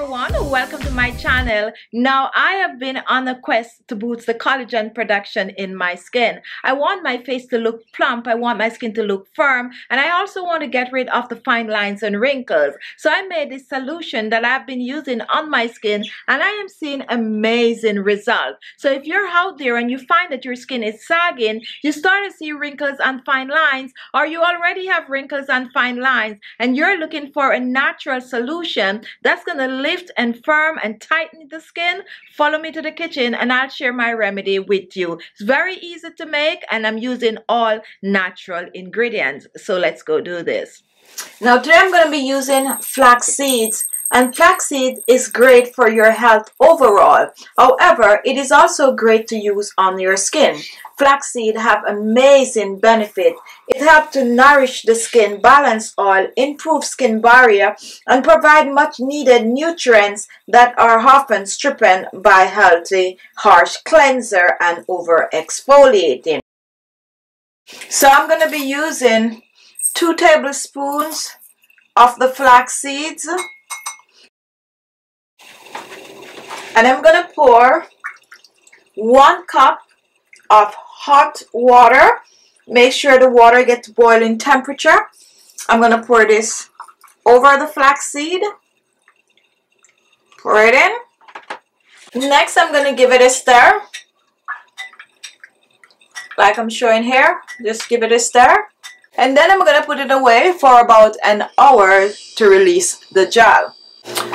everyone, welcome to my channel. Now I have been on a quest to boost the collagen production in my skin. I want my face to look plump, I want my skin to look firm, and I also want to get rid of the fine lines and wrinkles. So I made this solution that I've been using on my skin and I am seeing amazing results. So if you're out there and you find that your skin is sagging, you start to see wrinkles and fine lines, or you already have wrinkles and fine lines and you're looking for a natural solution that's going to lift and firm and tighten the skin, follow me to the kitchen and I'll share my remedy with you. It's very easy to make and I'm using all natural ingredients. So let's go do this. Now today I'm going to be using flax seeds, and flaxseed is great for your health overall. However, it is also great to use on your skin. Flaxseed have amazing benefit. It helps to nourish the skin, balance oil, improve skin barrier, and provide much needed nutrients that are often stripped by healthy, harsh cleanser and over exfoliating. So I'm going to be using 2 tablespoons of the flax seeds, and I'm going to pour 1 cup of hot water. Make sure the water gets boiling temperature. I'm going to pour this over the flaxseed. Pour it in. Next, I'm going to give it a stir. Like I'm showing here, just give it a stir. And then I'm going to put it away for about an hour to release the gel.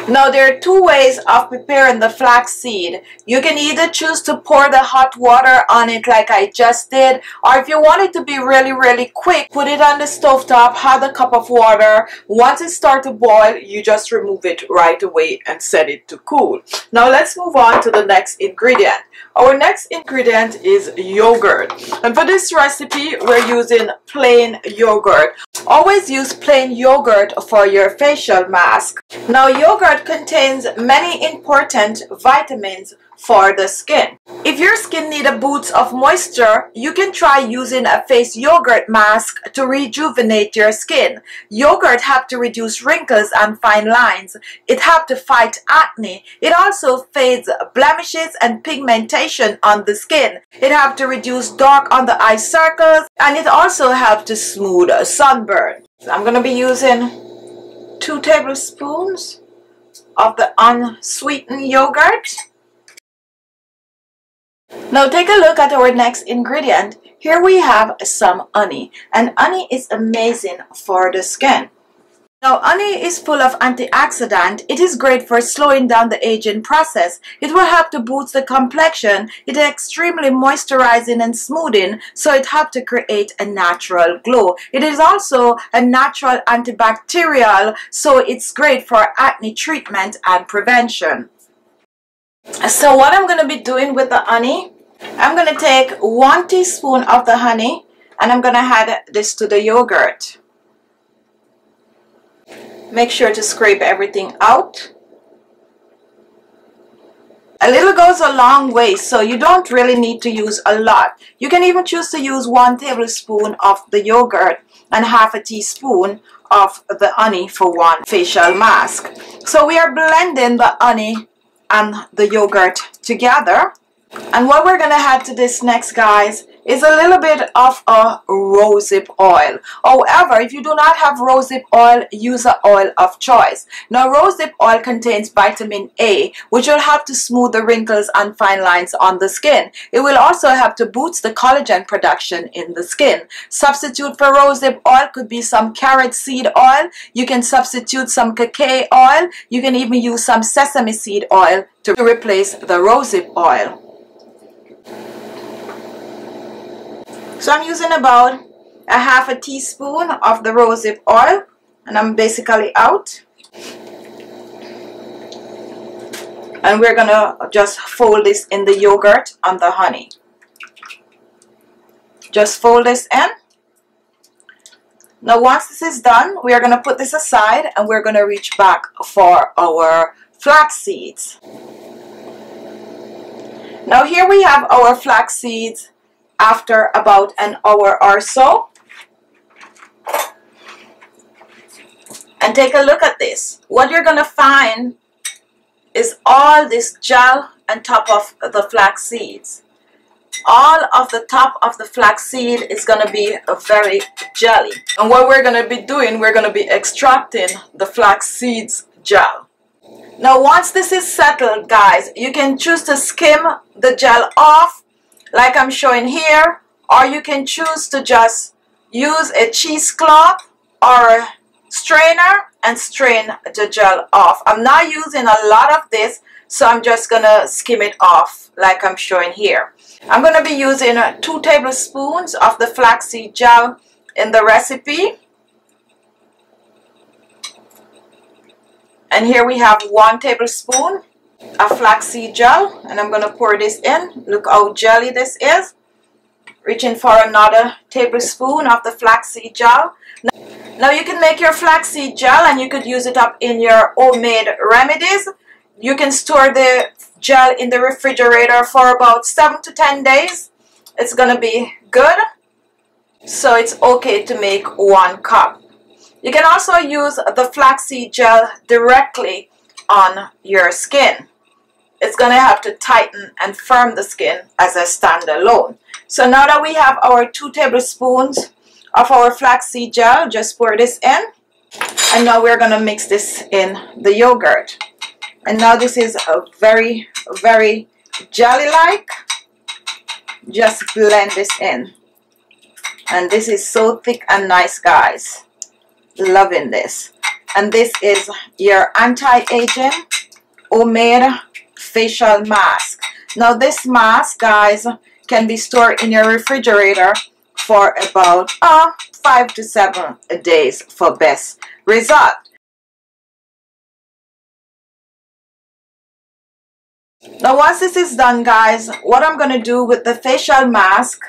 Now there are 2 ways of preparing the flax seed. You can either choose to pour the hot water on it like I just did, or if you want it to be really quick, put it on the stove top, have a cup of water. Once it starts to boil, you just remove it right away and set it to cool. Now let's move on to the next ingredient. Our next ingredient is yogurt, and for this recipe we're using plain yogurt. Always use plain yogurt for your facial mask. Now yogurt contains many important vitamins for the skin. If your skin needs a boost of moisture, you can try using a face yogurt mask to rejuvenate your skin. Yogurt helps to reduce wrinkles and fine lines. It helps to fight acne. It also fades blemishes and pigmentation on the skin. It helps to reduce dark on the eye circles, and it also helps to smooth sunburn. So I'm going to be using 2 tablespoons of the unsweetened yogurt. Now take a look at our next ingredient. Here we have some honey, and honey is amazing for the skin. Now honey is full of antioxidant. It is great for slowing down the aging process. It will help to boost the complexion. It is extremely moisturizing and smoothing, so it helps to create a natural glow. It is also a natural antibacterial, so it's great for acne treatment and prevention. So what I'm going to be doing with the honey, I'm going to take 1 teaspoon of the honey and I'm going to add this to the yogurt. Make sure to scrape everything out. A little goes a long way, so you don't really need to use a lot. You can even choose to use 1 tablespoon of the yogurt and 1/2 teaspoon of the honey for 1 facial mask. So we are blending the honey and the yogurt together, and what we're gonna add to this next, guys, is a little bit of a rosehip oil. However, if you do not have rosehip oil, use an oil of choice. Now rosehip oil contains vitamin A, which will help to smooth the wrinkles and fine lines on the skin. It will also help to boost the collagen production in the skin. Substitute for rosehip oil could be some carrot seed oil. You can substitute some cacao oil. You can even use some sesame seed oil to replace the rosehip oil. So I'm using about 1/2 teaspoon of the rosehip oil, and I'm basically out. And we're gonna just fold this in the yogurt and the honey. Just fold this in. Now once this is done, we are gonna put this aside and we're gonna reach back for our flax seeds. Now here we have our flax seeds after about an hour or so, and take a look at this. What you're gonna find is all this gel and top of the flax seeds. All of the top of the flax seed is going to be very jelly. And what we're going to be doing, we're going to be extracting the flax seeds gel. Now once this is settled, guys, you can choose to skim the gel off like I'm showing here, or you can choose to just use a cheesecloth or a strainer and strain the gel off. I'm not using a lot of this, so I'm just gonna skim it off like I'm showing here. I'm gonna be using 2 tablespoons of the flaxseed gel in the recipe. And here we have 1 tablespoon of flaxseed gel, and I'm gonna pour this in. Look how jelly this is. Reaching for another tablespoon of the flaxseed gel. Now you can make your flaxseed gel and you could use it up in your homemade remedies. You can store the gel in the refrigerator for about 7 to 10 days. It's gonna be good. So it's okay to make 1 cup. You can also use the flaxseed gel directly on your skin. It's gonna help to tighten and firm the skin as a standalone. So now that we have our 2 tablespoons of our flaxseed gel, just pour this in. And now we're gonna mix this in the yogurt. And now this is a very, very jelly-like. Just blend this in. And this is so thick and nice, guys. Loving this. And this is your anti-aging homemade facial mask. Now this mask, guys, can be stored in your refrigerator for about 5 to 7 days for best result. Now once this is done, guys, what I'm going to do with the facial mask,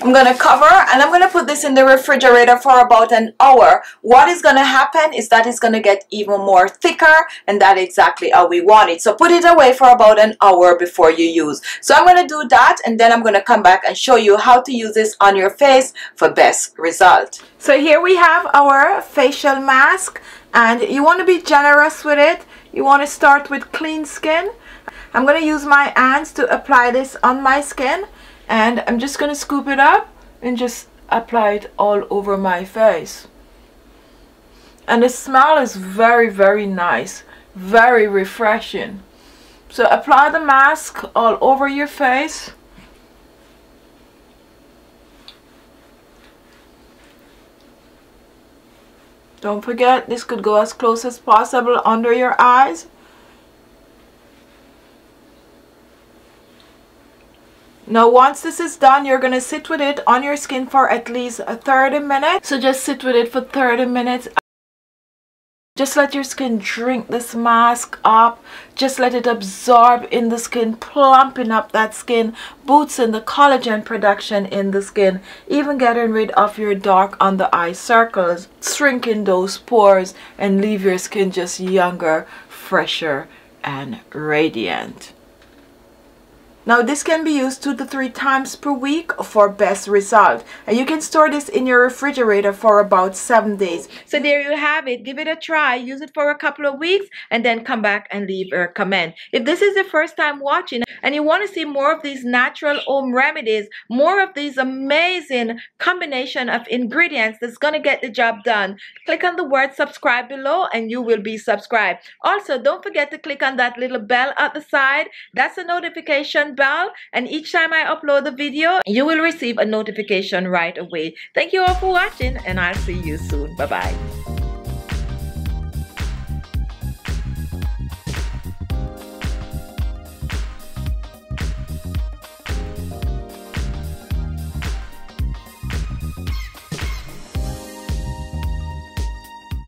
I'm going to cover and I'm going to put this in the refrigerator for about an hour. What is going to happen is that it's going to get even more thicker, and that's exactly how we want it. So put it away for about an hour before you use. So I'm going to do that, and then I'm going to come back and show you how to use this on your face for best result. So here we have our facial mask, and you want to be generous with it. You want to start with clean skin. I'm going to use my hands to apply this on my skin, and I'm just going to scoop it up and just apply it all over my face. And the smell is very, very nice, very refreshing. So apply the mask all over your face. Don't forget, this could go as close as possible under your eyes. Now once this is done, you're going to sit with it on your skin for at least 30 minutes. So just sit with it for 30 minutes. Just let your skin drink this mask up. Just let it absorb in the skin, plumping up that skin, boosting the collagen production in the skin, even getting rid of your dark under eye circles, shrinking those pores, and leave your skin just younger, fresher, and radiant. Now this can be used 2 to 3 times per week for best result, and you can store this in your refrigerator for about 7 days. So there you have it. Give it a try, use it for a couple of weeks, and then come back and leave a comment. If this is your first time watching and you want to see more of these natural home remedies, more of these amazing combination of ingredients that's going to get the job done, click on the word subscribe below and you will be subscribed. Also, don't forget to click on that little bell at the side. That's a notification bell, and each time I upload a video you will receive a notification right away. Thank you all for watching, and I'll see you soon. Bye bye.